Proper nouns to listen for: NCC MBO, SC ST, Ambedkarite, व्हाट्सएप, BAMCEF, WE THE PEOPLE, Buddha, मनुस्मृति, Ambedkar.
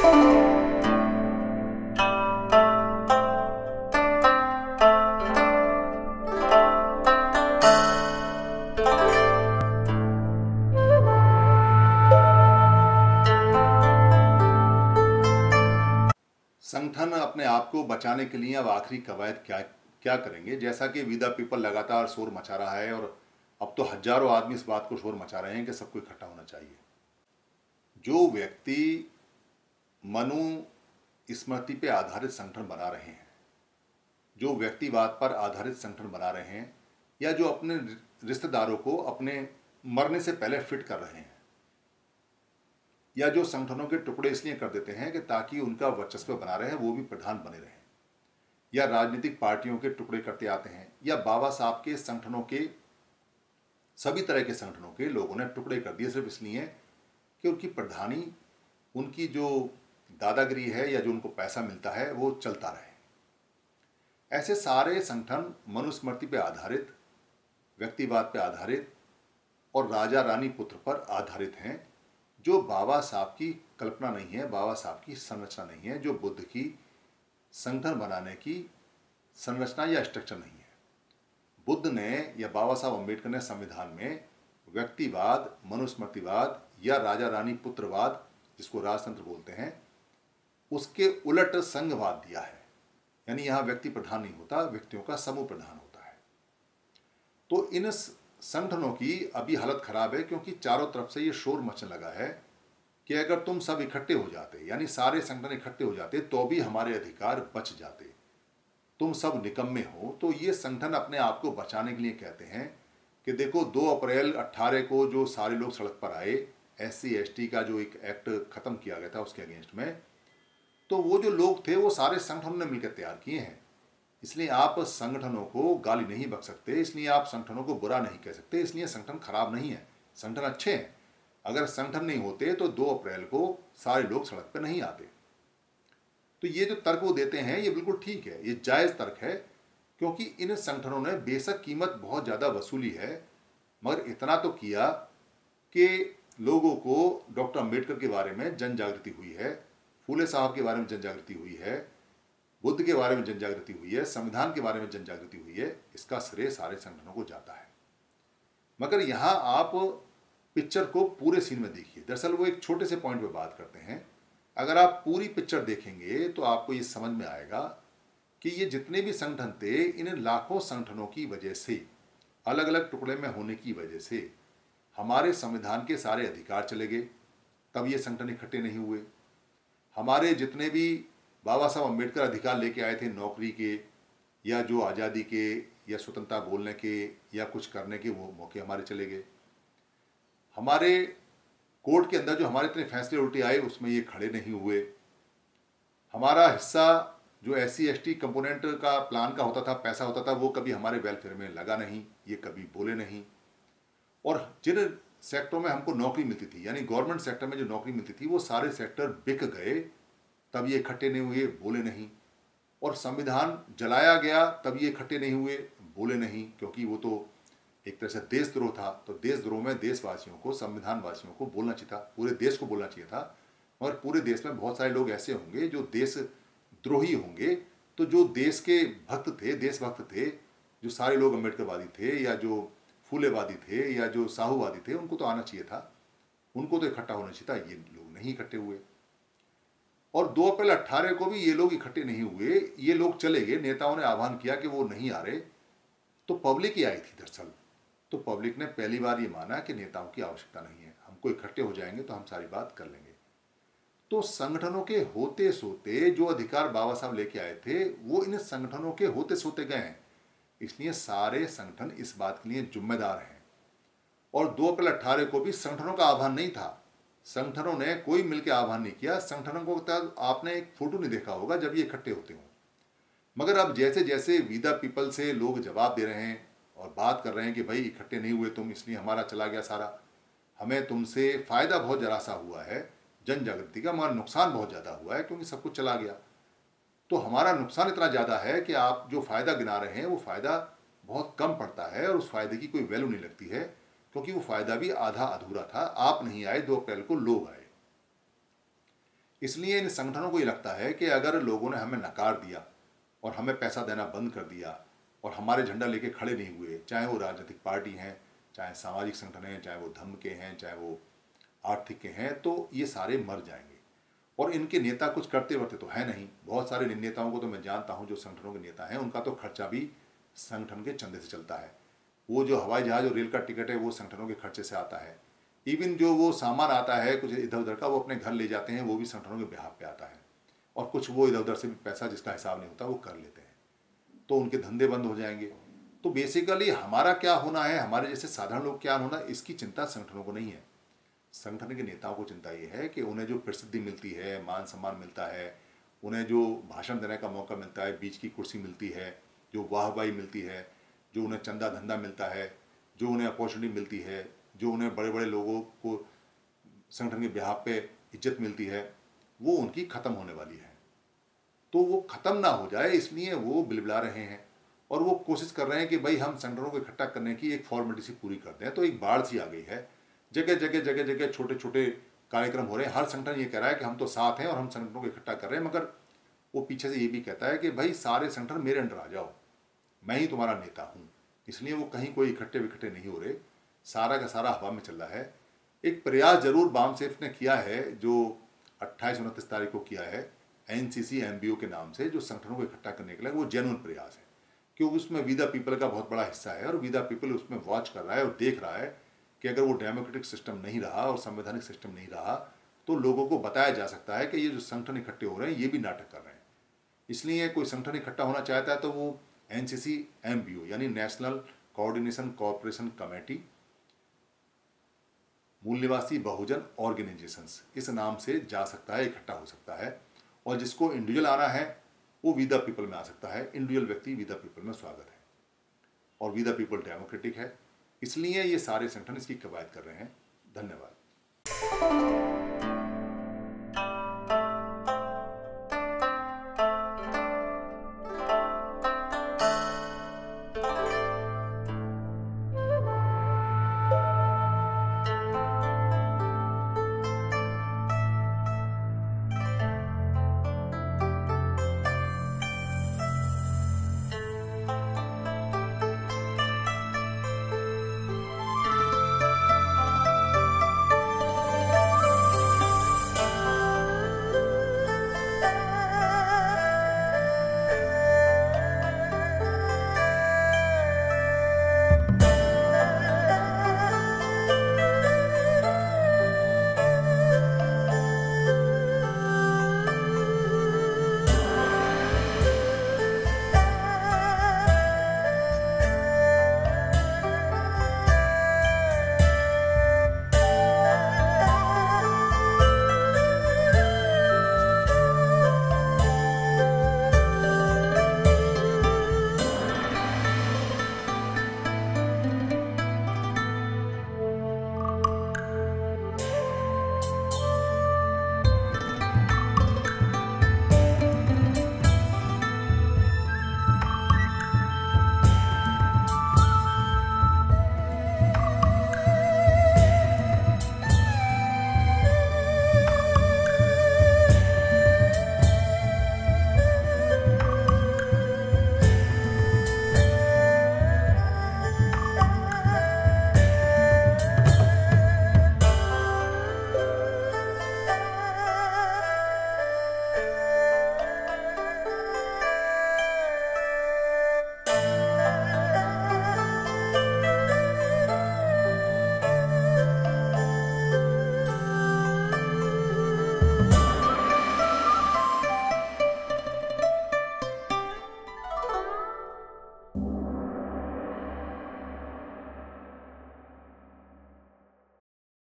संगठन अपने आप को बचाने के लिए अब आखिरी कवायद क्या करेंगे। जैसा कि विदा पीपल लगातार शोर मचा रहा है और अब तो हजारों आदमी इस बात को शोर मचा रहे हैं कि सबको इकट्ठा होना चाहिए। जो व्यक्ति मनुस्मृति पे आधारित संगठन बना रहे हैं, जो व्यक्तिवाद पर आधारित संगठन बना रहे हैं, या जो अपने रिश्तेदारों को अपने मरने से पहले फिट कर रहे हैं, या जो संगठनों के टुकड़े इसलिए कर देते हैं कि ताकि उनका वर्चस्व बना रहे, वो भी प्रधान बने रहे, या राजनीतिक पार्टियों के टुकड़े करते आते हैं, या बाबा साहब के संगठनों के, सभी तरह के संगठनों के लोगों ने टुकड़े कर दिए सिर्फ इसलिए कि उनकी प्रधानी, उनकी जो दादागिरी है या जो उनको पैसा मिलता है वो चलता रहे। ऐसे सारे संगठन मनुस्मृति पे आधारित, व्यक्तिवाद पे आधारित और राजा रानी पुत्र पर आधारित हैं, जो बाबा साहब की कल्पना नहीं है, बाबा साहब की संरचना नहीं है, जो बुद्ध की संगठन बनाने की संरचना या स्ट्रक्चर नहीं है। बुद्ध ने या बाबा साहब अम्बेडकर ने संविधान में व्यक्तिवाद, मनुस्मृतिवाद या राजा रानी पुत्रवाद, जिसको राजतंत्र बोलते हैं, उसके उलट संघवाद दिया है। यानी यहाँ व्यक्ति प्रधान नहीं होता, व्यक्तियों का समूह प्रधान होता है। तो इन संगठनों की अभी हालत खराब है क्योंकि चारों तरफ से ये शोर मचने लगा है कि अगर तुम सब इकट्ठे हो जाते, यानी सारे संगठन इकट्ठे हो जाते तो भी हमारे अधिकार बच जाते, तुम सब निकम्मे हो। तो ये संगठन अपने आप को बचाने के लिए कहते हैं कि देखो 2 अप्रैल 18 को जो सारे लोग सड़क पर आए, SC ST का जो एक एक्ट खत्म किया गया था उसके अगेंस्ट में, तो वो जो लोग थे वो सारे संगठनों ने मिलकर तैयार किए हैं। इसलिए आप संगठनों को गाली नहीं बक सकते, इसलिए आप संगठनों को बुरा नहीं कह सकते, इसलिए संगठन खराब नहीं है, संगठन अच्छे हैं। अगर संगठन नहीं होते तो 2 अप्रैल को सारे लोग सड़क पर नहीं आते। तो ये जो तर्क वो देते हैं ये बिल्कुल ठीक है, ये जायज़ तर्क है, क्योंकि इन संगठनों ने बेशक कीमत बहुत ज़्यादा वसूली है, मगर इतना तो किया कि लोगों को डॉक्टर अम्बेडकर के बारे में जन जागृति हुई है, फूले साहब के बारे में जन जागृति हुई है, बुद्ध के बारे में जन जागृति हुई है, संविधान के बारे में जन जागृति हुई है। इसका श्रेय सारे संगठनों को जाता है। मगर यहाँ आप पिक्चर को पूरे सीन में देखिए। दरअसल वो एक छोटे से पॉइंट पे बात करते हैं। अगर आप पूरी पिक्चर देखेंगे तो आपको ये समझ में आएगा कि ये जितने भी संगठन थे, इन लाखों संगठनों की वजह से, अलग अलग टुकड़े में होने की वजह से हमारे संविधान के सारे अधिकार चले गए, तब ये संगठन इकट्ठे नहीं हुए। हमारे जितने भी बाबा साहब अम्बेडकर अधिकार लेके आए थे, नौकरी के या जो आज़ादी के या स्वतंत्रता बोलने के या कुछ करने के, वो मौके हमारे चले गए। हमारे कोर्ट के अंदर जो हमारे इतने फैसले उल्टे आए उसमें ये खड़े नहीं हुए। हमारा हिस्सा जो SC ST कंपोनेंट का प्लान का होता था, पैसा होता था, वो कभी हमारे वेलफेयर में लगा नहीं, ये कभी बोले नहीं। और जिन सेक्टरों में हमको नौकरी मिलती थी, यानी गवर्नमेंट सेक्टर में जो नौकरी मिलती थी, वो सारे सेक्टर बिक गए, तब ये इकट्ठे नहीं हुए, बोले नहीं। और संविधान जलाया गया, तब ये इकट्ठे नहीं हुए, बोले नहीं, क्योंकि वो तो एक तरह से देशद्रोह था। तो देशद्रोह में देशवासियों को, संविधानवासियों को बोलना चाहिए था, पूरे देश को बोलना चाहिए था। मगर पूरे देश में बहुत सारे लोग ऐसे होंगे जो देशद्रोही होंगे। तो जो देश के भक्त थे, देशभक्त थे, जो सारे लोग अम्बेडकरवादी थे या जो फूलेवादी थे या जो साहूवादी थे, उनको तो आना चाहिए था, उनको तो इकट्ठा होना चाहिए था, ये लोग नहीं इकट्ठे हुए। और 2 अप्रैल 18 को भी ये लोग इकट्ठे नहीं हुए, ये लोग चले गए। नेताओं ने आह्वान किया कि वो नहीं आ रहे, तो पब्लिक ही आई थी दरअसल। तो पब्लिक ने पहली बार ये माना कि नेताओं की आवश्यकता नहीं है, हमको इकट्ठे हो जाएंगे तो हम सारी बात कर लेंगे। तो संगठनों के होते सोते जो अधिकार बाबा साहब लेके आए थे वो इन संगठनों के होते सोते गए हैं। इसलिए सारे संगठन इस बात के लिए जिम्मेदार हैं। और 2 अप्रैल 18 को भी संगठनों का आह्वान नहीं था, संगठनों ने कोई मिलकर आह्वान नहीं किया। संगठनों को तब आपने एक फोटो नहीं देखा होगा जब ये इकट्ठे होते हों। मगर अब जैसे जैसे विदा पीपल से लोग जवाब दे रहे हैं और बात कर रहे हैं कि भाई इकट्ठे नहीं हुए तुम, इसलिए हमारा चला गया सारा, हमें तुमसे फ़ायदा बहुत जरा सा हुआ है जन जागृति का, हमारा नुकसान बहुत ज़्यादा हुआ है क्योंकि सब कुछ चला गया। तो हमारा नुकसान इतना ज़्यादा है कि आप जो फ़ायदा गिना रहे हैं वो फ़ायदा बहुत कम पड़ता है और उस फ़ायदे की कोई वैल्यू नहीं लगती है, क्योंकि वो फ़ायदा भी आधा अधूरा था। आप नहीं आए, 2 अप्रैल को लोग आए। इसलिए इन संगठनों को ये लगता है कि अगर लोगों ने हमें नकार दिया और हमें पैसा देना बंद कर दिया और हमारे झंडा लेके खड़े नहीं हुए, चाहे वो राजनीतिक पार्टी हैं, चाहे सामाजिक संगठन हैं, चाहे वो धर्म के हैं, चाहे वो आर्थिक के हैं, तो ये सारे मर जाएंगे। और इनके नेता कुछ करते वरते तो है नहीं। बहुत सारे नेताओं को तो मैं जानता हूँ जो संगठनों के नेता हैं, उनका तो खर्चा भी संगठन के चंदे से चलता है। वो जो हवाई जहाज़ और रेल का टिकट है वो संगठनों के खर्चे से आता है। इवन जो वो सामान आता है कुछ इधर उधर का, वो अपने घर ले जाते हैं, वो भी संगठनों के बिहाफ पे आता है। और कुछ वो इधर उधर से भी पैसा जिसका हिसाब नहीं होता वो कर लेते हैं, तो उनके धंधे बंद हो जाएंगे। तो बेसिकली हमारा क्या होना है, हमारे जैसे साधारण लोग क्या होना, इसकी चिंता संगठनों को नहीं है। संगठन के नेताओं को चिंता ये है कि उन्हें जो प्रसिद्धि मिलती है, मान सम्मान मिलता है, उन्हें जो भाषण देने का मौका मिलता है, बीच की कुर्सी मिलती है, जो वाहवाही मिलती है, जो उन्हें चंदा धंधा मिलता है, जो उन्हें अपॉर्चुनिटी मिलती है, जो उन्हें बड़े बड़े लोगों को संगठन के बिहाफ पे इज्जत मिलती है, वो उनकी ख़त्म होने वाली है। तो वो ख़त्म ना हो जाए इसलिए वो बिलबिला रहे हैं और वो कोशिश कर रहे हैं कि भाई हम संगठनों को इकट्ठा करने की एक फॉर्मेलिटी सी पूरी कर दें। तो एक बाढ़ सी आ गई है, जगह जगह जगह जगह छोटे छोटे कार्यक्रम हो रहे हैं। हर संगठन ये कह रहा है कि हम तो साथ हैं और हम संगठनों को इकट्ठा कर रहे हैं, मगर वो पीछे से ये भी कहता है कि भाई सारे संगठन मेरे अंडर आ जाओ, मैं ही तुम्हारा नेता हूँ। इसलिए वो कहीं कोई इकट्ठे विकट्ठे नहीं हो रहे, सारा का सारा हवा में चल रहा है। एक प्रयास जरूर बामसेफ ने किया है जो 28-29 तारीख को किया है NCC MBO के नाम से, जो संगठनों को इकट्ठा करने के लिए, वो जेन्युइन प्रयास है क्योंकि उसमें वी द पीपल का बहुत बड़ा हिस्सा है और वी द पीपल उसमें वॉच कर रहा है और देख रहा है कि अगर वो डेमोक्रेटिक सिस्टम नहीं रहा और संवैधानिक सिस्टम नहीं रहा तो लोगों को बताया जा सकता है कि ये जो संगठन इकट्ठे हो रहे हैं ये भी नाटक कर रहे हैं। इसलिए कोई संगठन इकट्ठा होना चाहता है तो वो NCC MBO यानी नेशनल कोऑर्डिनेशन कॉर्पोरेशन कमेटी मूल निवासी बहुजन ऑर्गेनाइजेशंस, इस नाम से जा सकता है, इकट्ठा हो सकता है। और जिसको इंडिविजुअल आना है वो वी द पीपल में आ सकता है। इंडिविजुअल व्यक्ति वी द पीपल में स्वागत है और वी द पीपल डेमोक्रेटिक है। इसलिए ये सारे संगठन इसकी कवायद कर रहे हैं। धन्यवाद।